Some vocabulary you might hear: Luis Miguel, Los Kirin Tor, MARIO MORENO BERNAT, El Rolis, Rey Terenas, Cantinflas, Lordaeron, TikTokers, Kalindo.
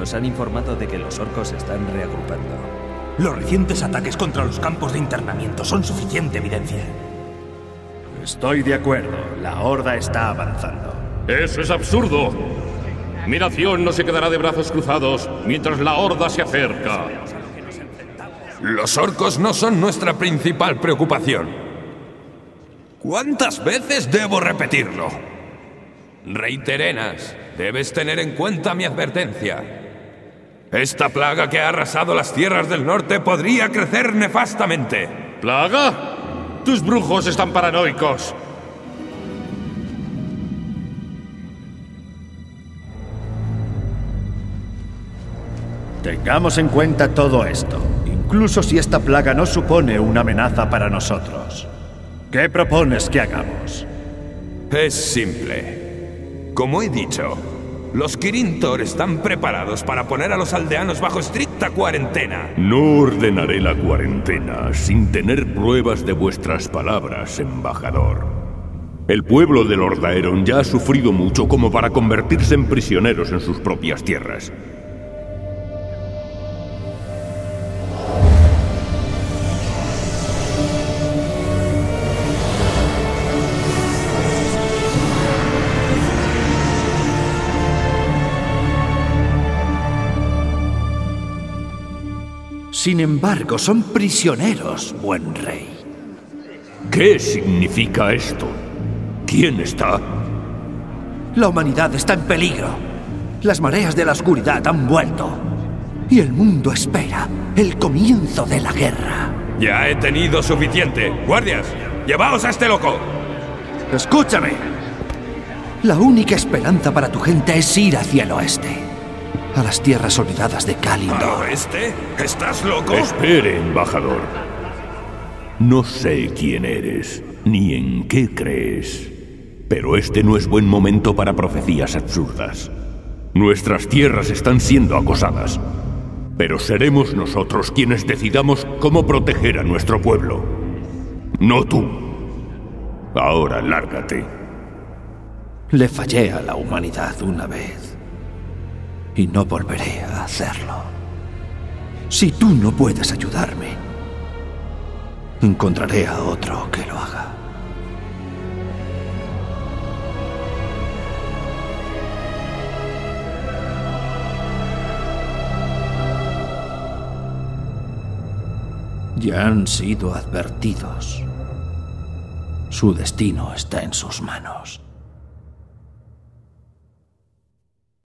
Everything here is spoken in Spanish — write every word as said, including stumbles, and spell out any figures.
nos han informado de que los orcos se están reagrupando. Los recientes ataques contra los campos de internamiento son suficiente evidencia. Estoy de acuerdo. La horda está avanzando. ¡Eso es absurdo! Mi nación no se quedará de brazos cruzados mientras la horda se acerca. Los orcos no son nuestra principal preocupación. ¿Cuántas veces debo repetirlo? Rey Terenas, debes tener en cuenta mi advertencia. Esta plaga que ha arrasado las tierras del norte podría crecer nefastamente. ¿Plaga? ¡Tus brujos están paranoicos! Tengamos en cuenta todo esto, incluso si esta plaga no supone una amenaza para nosotros. ¿Qué propones que hagamos? Es simple. Como he dicho, los Kirin Tor están preparados para poner a los aldeanos bajo estricta cuarentena. No ordenaré la cuarentena sin tener pruebas de vuestras palabras, embajador. El pueblo de Lordaeron ya ha sufrido mucho como para convertirse en prisioneros en sus propias tierras. Sin embargo, son prisioneros, buen rey. ¿Qué significa esto? ¿Quién está? La humanidad está en peligro. Las mareas de la oscuridad han vuelto. Y el mundo espera el comienzo de la guerra. Ya he tenido suficiente. Guardias, llevaos a este loco. Escúchame. La única esperanza para tu gente es ir hacia el oeste. A las tierras olvidadas de Kalindo. ¿Este? ¿Estás loco? Espere, embajador. No sé quién eres, ni en qué crees, pero este no es buen momento para profecías absurdas. Nuestras tierras están siendo acosadas, pero seremos nosotros quienes decidamos cómo proteger a nuestro pueblo. No tú. Ahora, lárgate. Le fallé a la humanidad una vez. Y no volveré a hacerlo. Si tú no puedes ayudarme, encontraré a otro que lo haga. Ya han sido advertidos. Su destino está en sus manos.